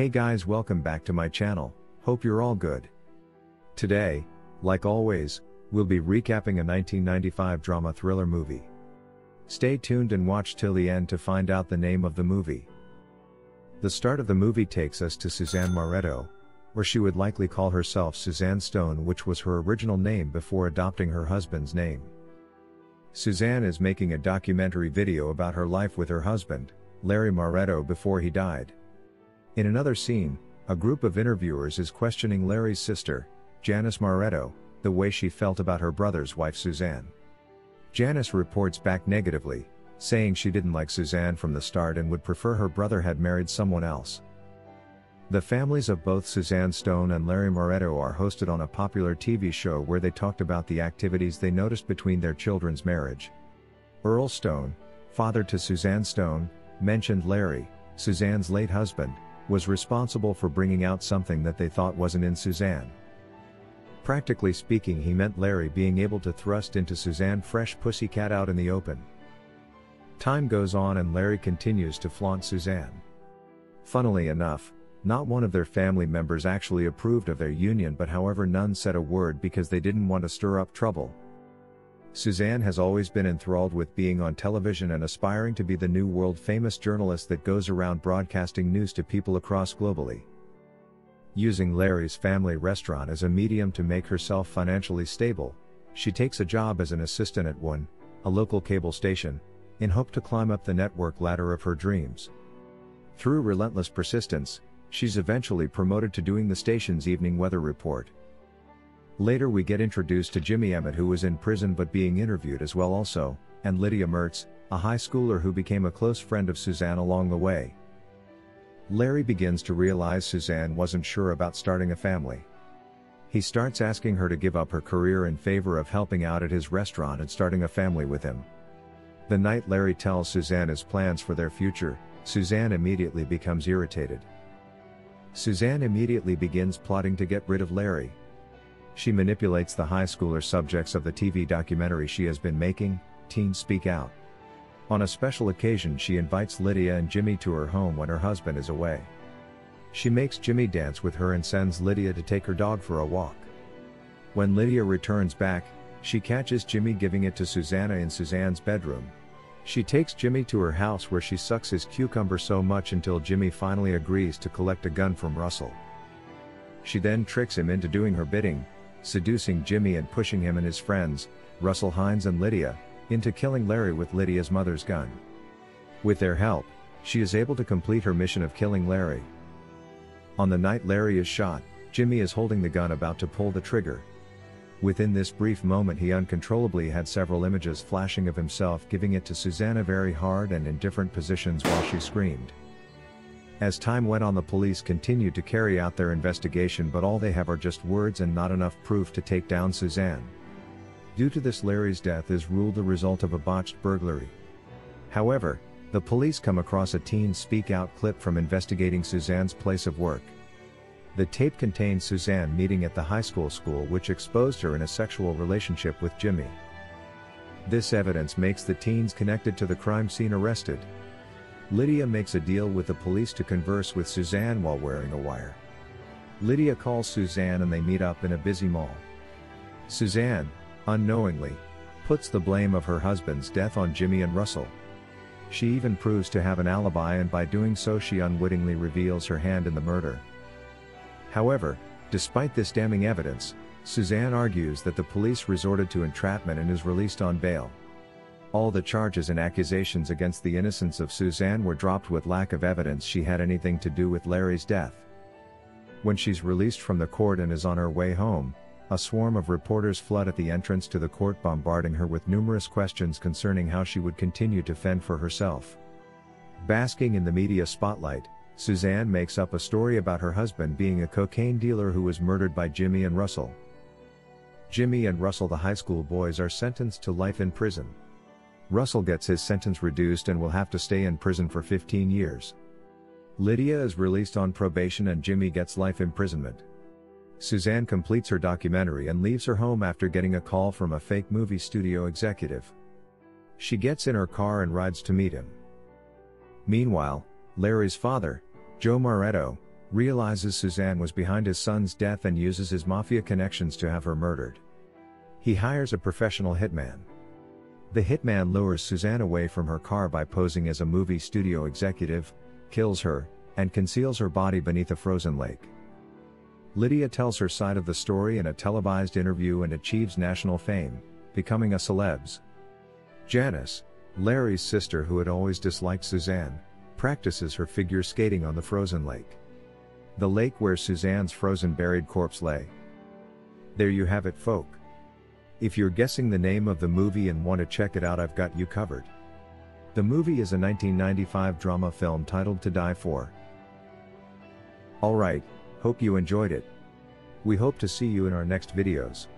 Hey guys, welcome back to my channel, hope you're all good. Today, like always, we'll be recapping a 1995 drama thriller movie. Stay tuned and watch till the end to find out the name of the movie. The start of the movie takes us to Suzanne Maretto, or she would likely call herself Suzanne Stone, which was her original name before adopting her husband's name. Suzanne is making a documentary video about her life with her husband, Larry Maretto, before he died. In another scene, a group of interviewers is questioning Larry's sister, Janice Maretto, the way she felt about her brother's wife Suzanne. Janice reports back negatively, saying she didn't like Suzanne from the start and would prefer her brother had married someone else. The families of both Suzanne Stone and Larry Maretto are hosted on a popular TV show where they talked about the activities they noticed between their children's marriage. Earl Stone, father to Suzanne Stone, mentioned Larry, Suzanne's late husband, was responsible for bringing out something that they thought wasn't in Suzanne. Practically speaking, he meant Larry being able to thrust into Suzanne fresh pussycat out in the open. Time goes on and Larry continues to flaunt Suzanne. Funnily enough, not one of their family members actually approved of their union, but however, none said a word because they didn't want to stir up trouble. Suzanne has always been enthralled with being on television and aspiring to be the new world-famous journalist that goes around broadcasting news to people across globally. Using Larry's family restaurant as a medium to make herself financially stable, she takes a job as an assistant at WUN, a local cable station, in hope to climb up the network ladder of her dreams. Through relentless persistence, she's eventually promoted to doing the station's evening weather report. Later we get introduced to Jimmy Emmett, who was in prison but being interviewed as well also, and Lydia Mertz, a high schooler who became a close friend of Suzanne along the way. Larry begins to realize Suzanne wasn't sure about starting a family. He starts asking her to give up her career in favor of helping out at his restaurant and starting a family with him. The night Larry tells Suzanne his plans for their future, Suzanne immediately becomes irritated. Suzanne immediately begins plotting to get rid of Larry. She manipulates the high schooler subjects of the TV documentary she has been making, Teen Speak Out. On a special occasion, she invites Lydia and Jimmy to her home when her husband is away. She makes Jimmy dance with her and sends Lydia to take her dog for a walk. When Lydia returns back, she catches Jimmy giving it to Susanna in Suzanne's bedroom. She takes Jimmy to her house where she sucks his cucumber so much until Jimmy finally agrees to collect a gun from Russell. She then tricks him into doing her bidding, seducing Jimmy and pushing him and his friends, Russell Hines and Lydia, into killing Larry with Lydia's mother's gun. With their help, she is able to complete her mission of killing Larry. On the night Larry is shot, Jimmy is holding the gun about to pull the trigger. Within this brief moment he uncontrollably had several images flashing of himself giving it to Susanna very hard and in different positions while she screamed. As time went on, the police continued to carry out their investigation, but all they have are just words and not enough proof to take down Suzanne. Due to this, Larry's death is ruled the result of a botched burglary. However, the police come across a Teen Speak Out clip from investigating Suzanne's place of work. The tape contains Suzanne meeting at the high school which exposed her in a sexual relationship with Jimmy. This evidence makes the teens connected to the crime scene arrested. Lydia makes a deal with the police to converse with Suzanne while wearing a wire. Lydia calls Suzanne and they meet up in a busy mall. Suzanne, unknowingly, puts the blame of her husband's death on Jimmy and Russell. She even proves to have an alibi, and by doing so she unwittingly reveals her hand in the murder. However, despite this damning evidence, Suzanne argues that the police resorted to entrapment and is released on bail. All the charges and accusations against the innocence of Suzanne were dropped with lack of evidence she had anything to do with Larry's death. When she's released from the court and is on her way home, a swarm of reporters flood at the entrance to the court, bombarding her with numerous questions concerning how she would continue to fend for herself. Basking in the media spotlight, Suzanne makes up a story about her husband being a cocaine dealer who was murdered by Jimmy and Russell. Jimmy and Russell, the high school boys, are sentenced to life in prison. Russell gets his sentence reduced and will have to stay in prison for 15 years. Lydia is released on probation and Jimmy gets life imprisonment. Suzanne completes her documentary and leaves her home after getting a call from a fake movie studio executive. She gets in her car and rides to meet him. Meanwhile, Larry's father, Joe Maretto, realizes Suzanne was behind his son's death and uses his mafia connections to have her murdered. He hires a professional hitman. The hitman lures Suzanne away from her car by posing as a movie studio executive, kills her, and conceals her body beneath a frozen lake. Lydia tells her side of the story in a televised interview and achieves national fame, becoming a celeb. Janice, Larry's sister who had always disliked Suzanne, practices her figure skating on the frozen lake. The lake where Suzanne's frozen buried corpse lay. There you have it, folk. If you're guessing the name of the movie and want to check it out, I've got you covered. The movie is a 1995 drama film titled To Die For. Alright, hope you enjoyed it. We hope to see you in our next videos.